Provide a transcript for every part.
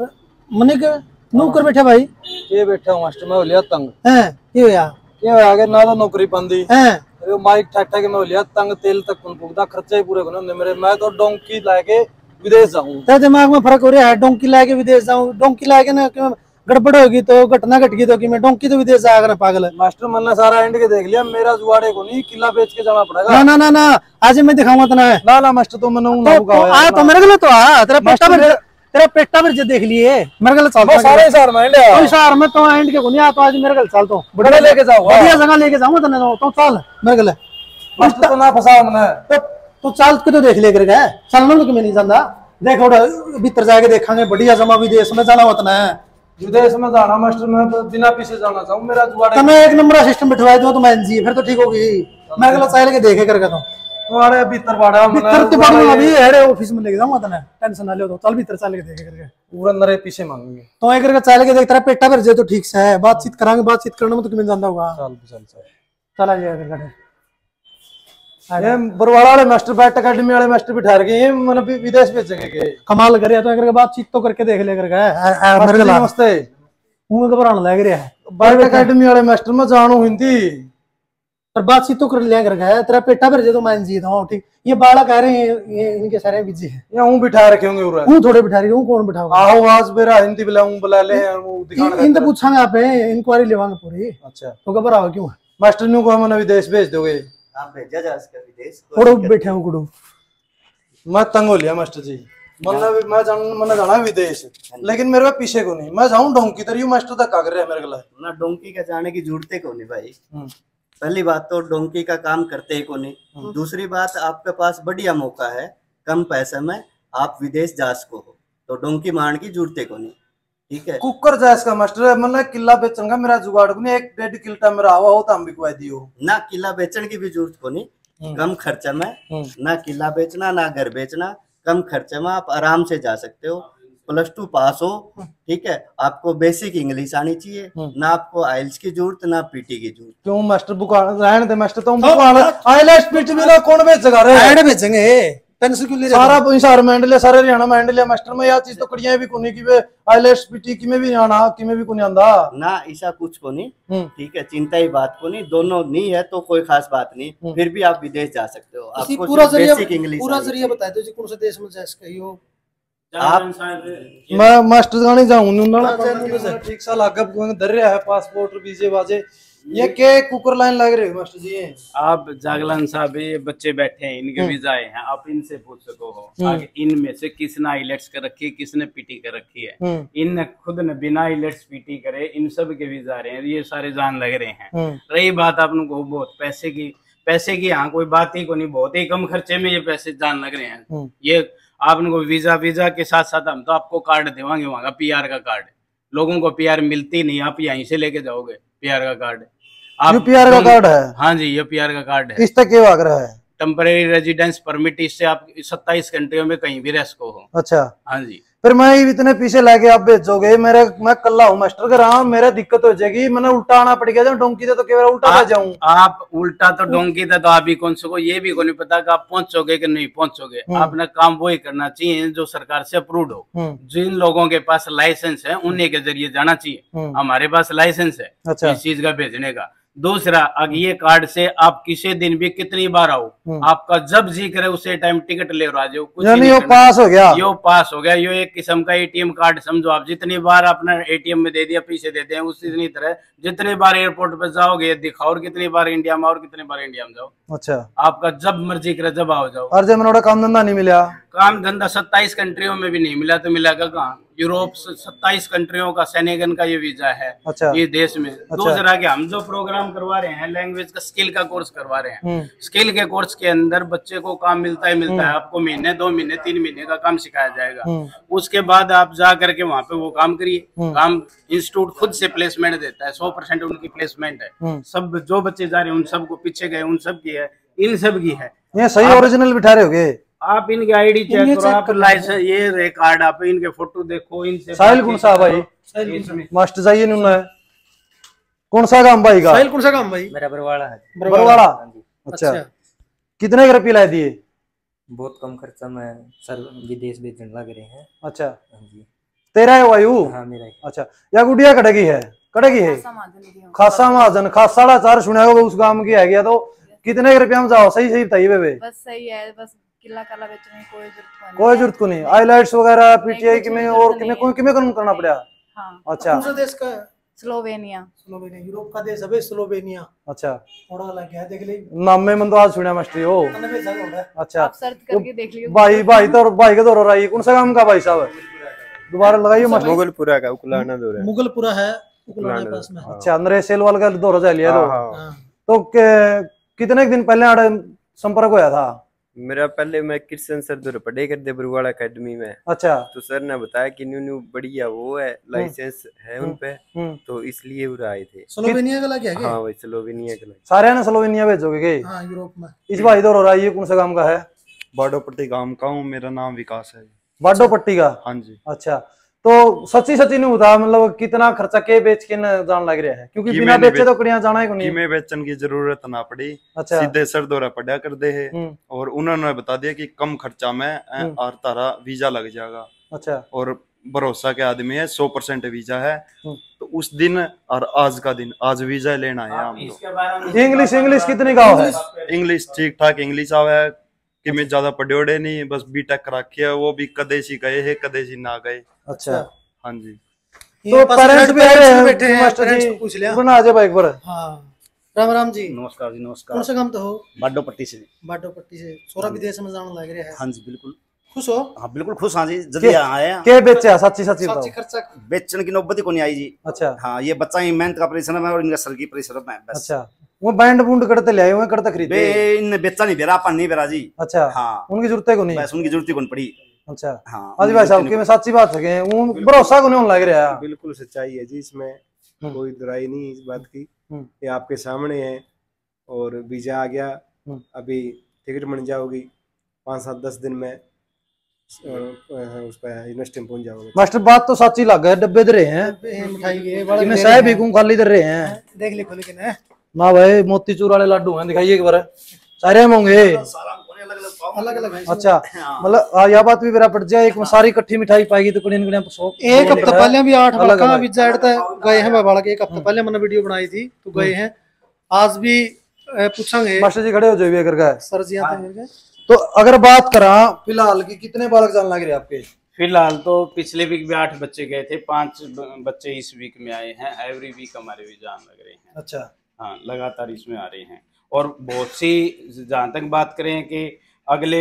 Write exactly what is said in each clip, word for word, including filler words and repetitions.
मने के नू कर बैठा भाई के बैठा हूं मास्टर मैं हो लिया तंग हैं क्यों यार क्यों आगे ना तो नौकरी पंदी हैं अरे माइक ठाठा के मैं हो लिया तंग तेल तक कौन भुगदा खर्चा ही पूरे करने मेरे मैं तो डोंकी लाके विदेश जाऊं तो दिमाग में फर्क हो रहा है डोंकी लाके विदेश जाऊं डोंकी लाके ना गड़बड़ होगी तो घटना घट गई तो कि मैं डोंकी तो विदेश आ गया पागल है मास्टर मैंने सारा एंड के देख लिया मेरा जुआड़े को नहीं किला बेच के जाना पड़ेगा ना ना ना आज मैं दिखाऊंगा तो ना ना ना मास्टर तो मैंने ना होगा आ तो मेरे गले तो आ तेरा पेटा भर तेरा पेटा भर जे देख लिए मेरे गले चल सारे सार में एंड है सार में तो एंड के को नहीं आ तो आज मेरे गले चल तो बड़े लेके जाओ बढ़िया जगह लेके जाऊंगा तने तो चल मेरे गले मास्टर तो ना फसाओ मने तो तो चल के तो देख ले करके चलना तो मैं नहीं जानता देखो भीतर जाके देखेंगे बढ़िया जमा विदेश में जाना होता है विदेश में जाना मास्टर मैं तो बिना पीछे जाना चाहूं मेरा जुगाड़ है मैं एक नंबर का सिस्टम बिठवा दूं तो मैं एनजी फिर तो ठीक होगी मैं अगला साल के देखे करके तो तुम्हारे भीतर बाड़ा मैं भीतर तो बाड़ा अभी हेड ऑफिस में लेके जाऊंगा तने टेंशन ना ले तो चल भीतर चल के देखे करके पूरा नरे पीछे मांगेंगे तो एक करके चल के देख तेरा पेटा भर जे तो ठीक से है बातचीत करांगे बातचीत करने में तो तुम्हें जानता होगा चल चल चल चला जाएगा करके अरे बरवाड़ा वाले मास्टर बैट एकेडमी वाले मास्टर बिठा रखे ये मन विदेश भेजेंगे कमाल कर यार तो एक करके बातचीत तो करके देख ले करके मेरे नमस्ते मुंह घबराने लग रहा है बैट एकेडमी वाले मास्टर में जानू हिंदी पर बातचीत तो कर लिया करके तेरा पेटा भर जे तो मैं जीत हूं ठीक ये बाड़ा कह रहे हैं ये इनके सारे बिजी है या हूं बिठा रखे होंगे उरा हूं थोड़े बिठा रही हूं कौन बिठाओ आओ आज मेरा हिंदी बुला हूं बुला ले वो दिखाना इन तो पूछांगे आप इंक्वायरी लेवांगे पूरी अच्छा तो घबराओ क्यों मास्टर न्यू को हम विदेश भेज दोगे आप भेजा जा इसका विदेश थोड़ो बैठे हो गुडू मैं तंग हो लिया मास्टर जी मतलब मैं जान मन जाना विदेश लेकिन मेरे को पीछे को नहीं मैं जाऊं डोंकी तरह मास्टर तक का कर रहा है मेरे गला ना डोंकी का जाने की जरूरत है को नहीं भाई पहली बात तो डोंकी का काम करते ही को नहीं दूसरी बात आपके पास बढ़िया मौका है कम पैसे में आप विदेश जा सको हो तो डोंकी मारने की जरूरत को नहीं ठीक है कुकर जास का मास्टर मन किला बेचूंगा मेरा जुगाड़ को नहीं एक डेढ़ किल्टा मेरा आवा हो तो हम बिकवा दियो ना किला बेचने की भी जरूरत को नहीं कम खर्चे में ना किला बेचना ना घर बेचना कम खर्चे में आप आराम से जा सकते हो प्लस टू पास हो ठीक है आपको बेसिक इंग्लिश आनी चाहिए ना आपको आइल्स की जरूरत ना पीटी की जरूरत क्यों मास्टर बुक रहने दे मास्टर तुम बुक आइल्स पीटी बिना कौन बेचेगा रे आइड भेजेंगे टेंशन क्यों ले सारा इंसार माइंड ले सारे हरियाणा माइंड ले मास्टर में या चीज तो कड़ियां भी कोनी की वे आइल्स पीटी की में भी आना की में भी कोनी आंदा ना ऐसा कुछ कोनी ठीक है चिंता ही बात कोनी दोनों नहीं है तो कोई खास बात नहीं फिर भी आप विदेश जा सकते हो आपको पूरा बेसिक इंग्लिश पूरा जरिया बता दो जी कौन से देश में जा सकते हो आप मैं मास्टर जाने जाऊं ना ठीक सा लाग धर रहा है पासपोर्ट वीजे वाजे ये के कुकर लाइन लग रहे मास्टर जी आप जागलान साहब ये बच्चे बैठे हैं इनके वीजा हैं आप इनसे पूछ सको हो आगे इनमें से किसने आईलेट्स कर रखी है किसने पीटी कर रखी है इन खुद ने बिना आईलेट्स पीटी करे इन सब के वीजा रहे हैं ये सारे जान लग रहे हैं रही बात आप लोगों को बहुत पैसे की पैसे की यहाँ कोई बात ही को नहीं बहुत ही कम खर्चे में ये पैसे जान लग रहे हैं ये आप उनको वीजा वीजा के साथ साथ हम तो आपको कार्ड देवांगे वहाँ का पीआर का कार्ड लोगों को पीआर मिलती नहीं आप यहीं से लेके जाओगे पीआर का कार्ड आप पीआर का कार्ड है हाँ जी ये पीआर का कार्ड है इसका क्या आग्रह है टेम्परेरी रेजिडेंस परमिट इससे आप सत्ताईस कंट्रियों में कहीं भी रह सको हो अच्छा हाँ जी फिर मैं इतने पीछे लाके आप बेचोगे मेरा मैं कल्ला हूँ मास्टर कर रहा हूँ मेरा दिक्कत हो जाएगी मैंने उल्टा आना पड़ गया डोंकी तो केवल उल्टा जाऊँ आप उल्टा तो डोंकी था तो आप भी कौन सको ये भी को नहीं पता कि आप पहुंचोगे कि नहीं पहुंचोगे आपने काम वो ही करना चाहिए जो सरकार से अप्रूव हो जिन लोगों के पास लाइसेंस है उन्हीं के जरिए जाना चाहिए हमारे पास लाइसेंस है इस चीज का भेजने का दूसरा अगर ये कार्ड से आप किसी दिन भी कितनी बार आओ आपका जब जी करे उसे टाइम टिकट ले रहा जो कुछ नहीं यो पास हो गया यो पास हो गया यो एक किस्म का एटीएम कार्ड समझो आप जितनी बार अपना एटीएम में दे दिया पीछे देते हैं उसी तरह जितनी बार एयरपोर्ट पे जाओगे दिखाओ और कितनी बार इंडिया में और कितनी बार इंडिया में जाओ अच्छा आपका जब मर्जी करे जब आओ जाओ और जब मेरा काम धंधा नहीं मिला काम धंधा सत्ताईस कंट्रियों में भी नहीं मिला तो मिला कहाँ यूरोप सत्ताईस कंट्रियों का सेनेगन का ये वीजा है अच्छा, ये देश में अच्छा, दूसरा के हम जो प्रोग्राम करवा रहे हैं लैंग्वेज का स्किल का कोर्स करवा रहे हैं स्किल के कोर्स के अंदर बच्चे को काम मिलता ही मिलता है आपको महीने दो महीने तीन महीने का काम सिखाया जाएगा उसके बाद आप जा करके वहाँ पे वो काम करिए काम इंस्टीट्यूट खुद से प्लेसमेंट देता है सौ परसेंट उनकी प्लेसमेंट है सब जो बच्चे जा रहे हैं उन सबको पीछे गए उन सब की है इन सब की है ये सही ओरिजिनल बिठा रहे होगे आप इनके आईडी चेक करो आप लाइसेंस ये रे कार्ड आप इनके फोटो देखो इनसे साहिल कौन सा भाई मास्टर जाइए नुना है कौन सा काम भाई का साहिल कौन सा काम भाई मेरा बरवाड़ा है बरवाड़ा अच्छा कितने का रुपये ला दिए बहुत कम खर्चा में सर विदेश भेजने लग रहे हैं अच्छा तेरा है वायु। हाँ, मेरा है। अच्छा, या गुड़िया कटकी है, कटकी है खासा महाजन, खासाड़ा चार सुना होगा उस गांव की है गया। तो कितने रुपया में जाओ, सही सही बताइए बेबे। बस सही है, बस किला काला बेचने कोई जरूरत कोई जरूरत को नहीं। आईलेट्स वगैरह पीटीए की में और किमे कोई किमे करना पड़ा। हां अच्छा, कौन सा देश का? स्लोवेनिया। स्लोवेनिया यूरोप का देश है स्लोवेनिया। अच्छा, थोड़ा अलग है, देख ले नाम में मन तो आज सुना मस्ती हो। अच्छा आप सर्च करके देख लियो भाई। भाई तो भाई का दौरा है, कौन सा गांव का भाई साहब दोबारा लगाइए। मुगलपुरा का उकलाना दौरा है, मुगलपुरा है उकलाना पास में। अच्छा, नरेश सेलवाल का दौरा जा लिया तो। हां, तो कितने दिन पहले आड़े संपर्क होया था मेरा? पहले मैं किशन सर दौरे पढ़े करते बरुवाड़ा अकेडमी में। अच्छा, तो सर ने बताया कि न्यू न्यू बढ़िया वो है लाइसेंस है उनपे, तो इसलिए वो आए थे। स्लोवेनिया का लग गया क्या? हाँ भाई, स्लोवेनिया का लग गया। सारे ना स्लोवेनिया भेजोगे क्या? हाँ, यूरोप में। इस बार इधर हो रहा है, ये कौन सा गांव का है? बाडोपट्टी गांव का हूँ, मेरा नाम विकास है। बाडोपट्टी का? हाँ जी। अच्छा, तो सच्ची सच्ची नहीं बता मतलब कितना खर्चा के बेच के जान लग रहा है? क्योंकि बिना बेचे तो कड़िया जाना ही नहीं, कीमे बेचन की जरूरत ना पड़ी। अच्छा, सीधे सर दौरा पड़ा कर दे है और उन्होंने बता दिया कि कम खर्चा में और तारा वीजा लग जाएगा। अच्छा, और भरोसा के आदमी है, सौ परसेंट वीजा है। तो उस दिन और आज का दिन, आज वीजा लेना है हम लोग। इंग्लिश इंग्लिश कितनी गाँव है? इंग्लिश ठीक ठाक इंग्लिश आवे कि मैं ज्यादा पढ़े नहीं, बस बी टेक रखी है, वो भी कदेशी गए है कदेशी ना गए। अच्छा हाँ जी, तो पेरेंट्स भी बैठे हैं, पेरेंट्स को पूछ लिया बना जाए एक बार। हां, राम राम जी, नमस्कार जी, नमस्कार। कौन से काम तो हो? बाडोपट्टी से। बाडोपट्टी से सोरा विदेश में जाने लग रहे हैं? हां जी, बिल्कुल खुश हो? हां बिल्कुल खुश। हां जी, जल्दी आए हैं। के बेचे? सच्ची सच्ची बताओ, सच्ची खर्चा बेचने की नौबत ही कोनी आई जी। अच्छा हां, ये बच्चा ही मेहनत का परिश्रम है और इनका सर की परिश्रम है बस। अच्छा, वो बैंड बूंड करते ले आए हुए, करते खरीदे बे, इनने बेचा नहीं बेरा, अपन नहीं बेरा जी। अच्छा हां, उनकी जरूरत ही कोनी, बस उनकी जरूरत ही कोनी पड़ी। अच्छा हाँ, आज भाई साहब की मैं सच्ची बात है, उन भरोसा को नहीं लग रहा। बिल्कुल सच्चाई है जी, इसमें कोई दुराई नहीं इस बात की, ये आपके सामने है। और वीजा आ गया, अभी टिकट बन जाओगी, पाँच सात दस दिन में उस पर यूनिवर्सिटी में पहुंच जाओगे। मास्टर बात तो सच्ची लग गए, डब्बे दे रहे हैं मिठाई के, साहब भी खाली दे रहे हैं, देख ले खोल के ना। ना भाई, मोतीचूर वाले लड्डू हैं, दिखाइए एक बार, सारे होंगे अलग अलग। अच्छा मतलब यह बात भी मेरा पड़ जाए, एक सारी इकट्ठी मिठाई पाएगी तो कुड़ियां कुड़ियां सौ। एक हफ्ता पहले भी आठ अलग अलग पिज्जा एडता गए हैं, मैं बालक एक हफ्ता पहले मैंने वीडियो बनाई थी तो गए हैं। आज भी पूछेंगे मास्टर जी, खड़े हो जाइए अगर गए सर जी। हां, तो अगर बात करा फिलहाल की, कितने बालक जान लग रहे आपके? फिलहाल तो पिछले वीक भी आठ बच्चे गए थे, पांच बच्चे इस वीक में आए हैं। एवरी वीक हमारे भी जान लग रहे हैं। अच्छा हाँ, लगातार इसमें आ रहे हैं। और बहुत सी जहाँ तक बात करें कि अगले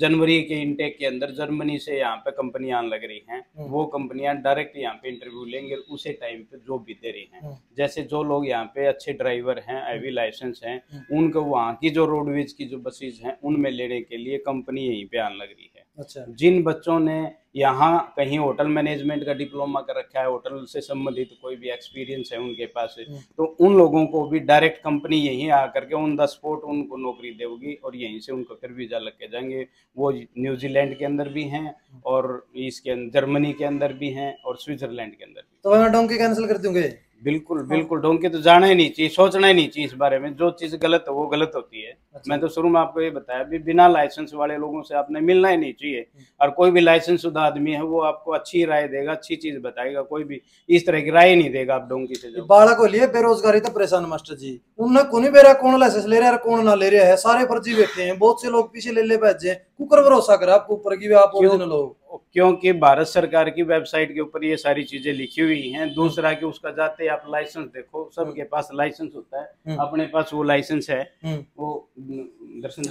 जनवरी के इंटेक के अंदर जर्मनी से यहाँ पे कंपनियां लग रही हैं, वो कंपनियां डायरेक्ट यहाँ पे इंटरव्यू लेंगे, उसे टाइम पे जॉब भी दे रही हैं। जैसे जो लोग यहाँ पे अच्छे ड्राइवर हैं, हैवी लाइसेंस हैं, उनको वहाँ की जो रोडवेज की जो बसेज हैं उनमें लेने के लिए कंपनी यहीं पे आने लग रही है। अच्छा, जिन बच्चों ने यहाँ कहीं होटल मैनेजमेंट का डिप्लोमा कर रखा है, होटल से संबंधित कोई भी एक्सपीरियंस है उनके पास, तो उन लोगों को भी डायरेक्ट कंपनी यहीं आकर के ऑन द स्पॉट उनको नौकरी देगी और यहीं से उनको फिर वीजा लग के जाएंगे। वो न्यूजीलैंड के अंदर भी हैं और इसके जर्मनी के अंदर भी हैं और स्विट्जरलैंड के अंदर भी। तो मैं डोंकी कैंसिल कर दूंगे? बिल्कुल बिल्कुल, डोंकी तो जाना ही नहीं चाहिए, सोचना ही नहीं चाहिए इस बारे में। जो चीज गलत है वो गलत होती है। अच्छा। मैं तो शुरू में आपको ये बताया भी, बिना लाइसेंस वाले लोगों से आपने मिलना ही नहीं चाहिए। और कोई भी लाइसेंस शुदा आदमी है वो आपको अच्छी राय देगा, अच्छी चीज बताएगा, कोई भी इस तरह की राय नहीं देगा। आप डोंकी से बालक को लिए बेरोजगारी तो परेशान मास्टर जी, उन्हें कौन बेरा, कौन लाइसेंस ले रहा है कौन ना ले रहा है, सारे फर्जी बैठे हैं, बहुत से लोग पीछे ले ले भेजे। कुकर भरोसा कर आपको ऊपर की, आप ओरिजिनल हो, क्योंकि भारत सरकार की वेबसाइट के ऊपर ये सारी चीजें लिखी हुई हैं। दूसरा कि उसका जाते आप लाइसेंस देखो, सबके पास लाइसेंस होता है, अपने पास वो लाइसेंस है वो दर्शन,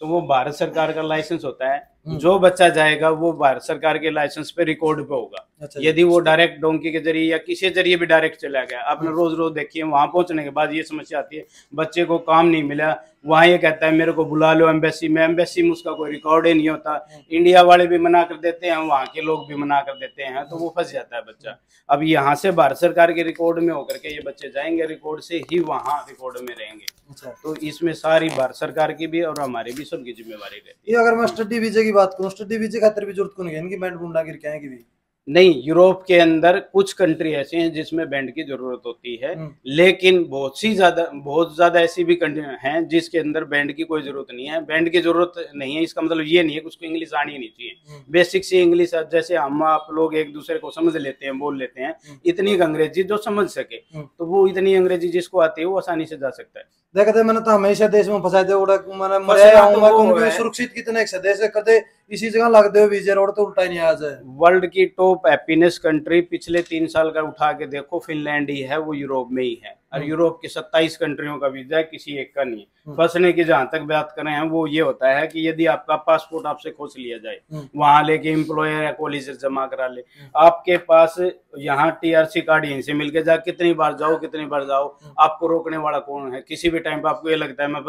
तो वो भारत सरकार का लाइसेंस होता है। जो बच्चा जाएगा वो भारत सरकार के लाइसेंस पे रिकॉर्ड पे होगा। अच्छा, यदि वो डायरेक्ट डोंकी के जरिए या किसी जरिए भी डायरेक्ट चला गया, आपने रोज रोज देखिए वहां पहुंचने के बाद ये समस्या आती है, बच्चे को काम नहीं मिला, वहाँ ये कहता है मेरे को बुला लो एम्बेसी में, एम्बेसी में उसका कोई रिकॉर्ड ही नहीं होता, इंडिया वाले भी मना कर देते हैं, वहाँ के लोग भी मना कर देते हैं, तो वो फंस जाता है बच्चा। अब यहाँ से भारत सरकार के रिकॉर्ड में होकर के ये बच्चे जाएंगे, रिकॉर्ड से ही वहाँ रिकॉर्ड में रहेंगे। अच्छा, तो इसमें सारी भारत सरकार की भी और हमारी भी सबकी जिम्मेवारी रहती है। अगर मैं स्टडी वीजा की बात करूँ, स्टडी वीजा खातिर भी जरूरत को नहीं है, इनकी बैंड बुंडा गिर के आएगी भी नहीं, यूरोप के अंदर कुछ कंट्री ऐसी हैं जिसमें बैंड की जरूरत होती है, लेकिन बहुत सी ज्यादा बहुत ज्यादा ऐसी भी कंट्री हैं जिसके अंदर बैंड की कोई जरूरत नहीं है। बैंड की जरूरत नहीं है इसका मतलब ये नहीं है कि उसको इंग्लिश आनी नहीं चाहिए। बेसिक सी इंग्लिश जैसे हम आप लोग एक दूसरे को समझ लेते हैं, बोल लेते हैं, इतनी अंग्रेजी जो समझ सके, तो वो इतनी अंग्रेजी जिसको आती है वो आसानी से जा सकता है। देखते मैंने तो हमेशा देश में फंसा दे उड़ा सुरक्षित कितने करते इसी जगह लग दे वीजे रोड तो उल्टा ही नहीं आ जाए। वर्ल्ड की टॉप हैप्पीनेस कंट्री पिछले तीन साल का उठा के देखो, फिनलैंड ही है, वो यूरोप में ही है। और यूरोप की सत्ताईस कंट्रियों का वीजा है, किसी एक का नहीं है। फंसने की जहां तक बात करें हैं वो ये होता है कि यदि आपका पासपोर्ट आपसे खोज लिया जाए, वहां लेके एम्प्लॉयर या कॉलेज जमा करा ले, आपके पास यहाँ टीआरसी कार्ड यहीं से मिलके जा, कितनी बार जाओ कितनी बार जाओ, आपको रोकने वाला कौन है? किसी भी टाइम पे आपको ये लगता है मैं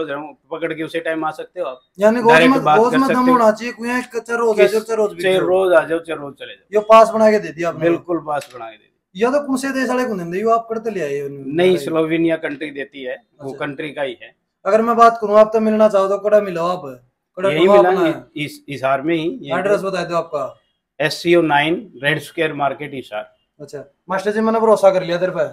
पकड़ के उसी टाइम आ सकते हो आप, यानी रोज आ जाओ चाहे रोज चले जाओ। पास बना के दे दिया, बिल्कुल पास बना के दे दिया। या तो कौन से देश वाले को नहीं आप करते ले आए? नहीं, स्लोवेनिया कंट्री देती है, वो कंट्री का ही है। अगर मैं बात करूं आप तो मिलना चाहो तो कड़ा मिलो आप, कड़ा यही मिला इस इसार में ही। एड्रेस बता दो आपका। S C O nine red square market इसार। अच्छा मास्टर जी मैंने भरोसा कर लिया तेरे पे,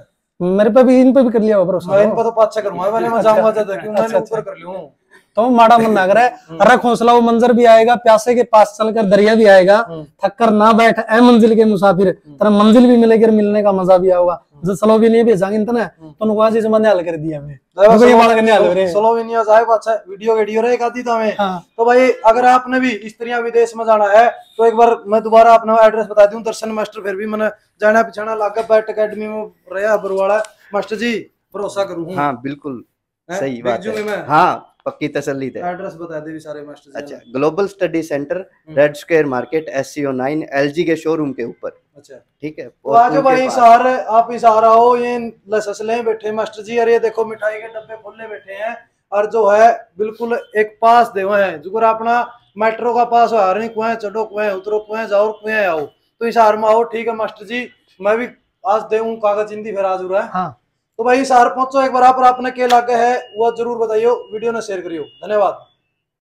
मेरे पे भी इन पे भी कर लिया भरोसा। इन पे तो पाछा करूंगा मैंने, मैं जाऊंगा ज्यादा क्यों मैं ऊपर कर लूं तो माड़ा मन लग रहा है। अरे खोसला वो मंजर भी आएगा, प्यासे के पास चलकर दरिया भी आएगा, थककर ना बैठ ए मंजिल के मुसाफिर, तेरा मंजिल भी मिलेगी और मिलने का मजा भी आएगा। जो स्लोवेनिया भी जाएंगे इतना तो नुकसान से जमाने हल कर दिया हमें, तो ये वाला करने हल रे स्लोवेनिया साहब। अच्छा वीडियो वीडियो रे काती था मैं तो भाई, अगर आपने भी स्त्रियां विदेश में जाना है तो एक बार मैं दोबारा अपना एड्रेस बता दूं, दर्शन मास्टर। फिर भी मैंने जाना पिछाना लागा बैट एकेडमी में रहा बरवाड़ा। मास्टर जी भरोसा करूं? हां बिल्कुल सही बात है, हां पक्की तसल्ली है। एड्रेस बता दे भी सारे मास्टर जी। अच्छा global study centre red square market S C O nine L G के शोरूम के ऊपर। अच्छा ठीक है तो आज भाई सार आप इशारा हो ये लससले बैठे मास्टर जी। अरे देखो मिठाई के डब्बे खुले बैठे हैं और जो है बिल्कुल एक पास देवे है जो अपना मेट्रो का पास हो रही कुएं चढ़ो कुएं उतरो कुएं जाओ कुएं आओ तो इशार में आओ। ठीक है मास्टर जी मैं भी आज दे कागज हिंदी फिर आज है। हाँ तो भाई सार पहुंचो एक बार आप, और आपने क्या लगा है वह जरूर बताइयो, वीडियो ने शेयर करियो। धन्यवाद।